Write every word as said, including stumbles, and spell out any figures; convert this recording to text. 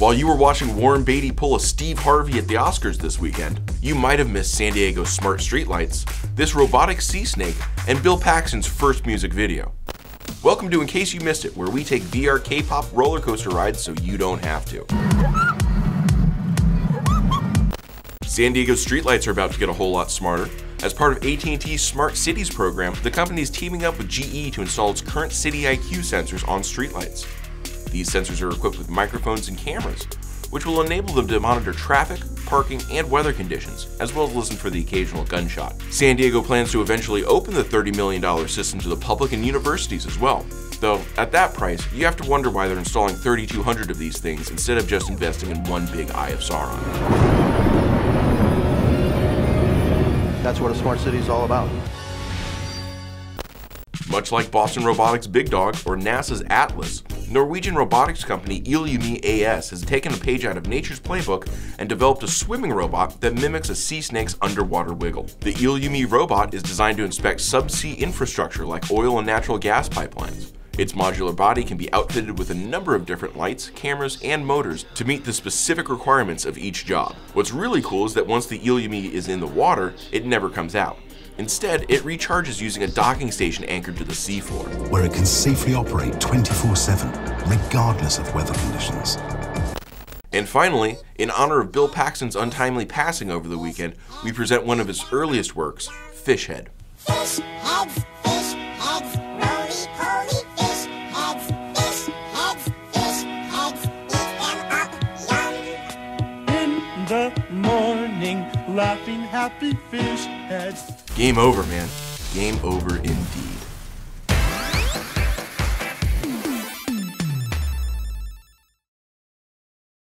While you were watching Warren Beatty pull a Steve Harvey at the Oscars this weekend, you might have missed San Diego's smart streetlights, this robotic sea snake, and Bill Paxton's first music video. Welcome to In Case You Missed It, where we take V R K-pop roller coaster rides so you don't have to. San Diego's streetlights are about to get a whole lot smarter. As part of A T and T's Smart Cities program, the company is teaming up with G E to install its current City I Q sensors on streetlights. These sensors are equipped with microphones and cameras, which will enable them to monitor traffic, parking, and weather conditions, as well as listen for the occasional gunshot. San Diego plans to eventually open the thirty million dollar system to the public and universities as well. Though, at that price, you have to wonder why they're installing thirty-two hundred of these things instead of just investing in one big Eye of Sauron. That's what a smart city is all about. Much like Boston Robotics' Big Dog or NASA's Atlas, Norwegian robotics company Eelume A S has taken a page out of nature's playbook and developed a swimming robot that mimics a sea snake's underwater wiggle. The Eelume robot is designed to inspect subsea infrastructure like oil and natural gas pipelines. Its modular body can be outfitted with a number of different lights, cameras, and motors to meet the specific requirements of each job. What's really cool is that once the Eelume is in the water, it never comes out. Instead, it recharges using a docking station anchored to the seafloor, where it can safely operate twenty-four seven, regardless of weather conditions. And finally, in honor of Bill Paxton's untimely passing over the weekend, we present one of his earliest works, Fishhead. Fish heads, fish heads, roly poly fish heads, fish heads, fish heads, eat them up, yum. In the morning, laughing happy fish heads. Game over, man. Game over indeed.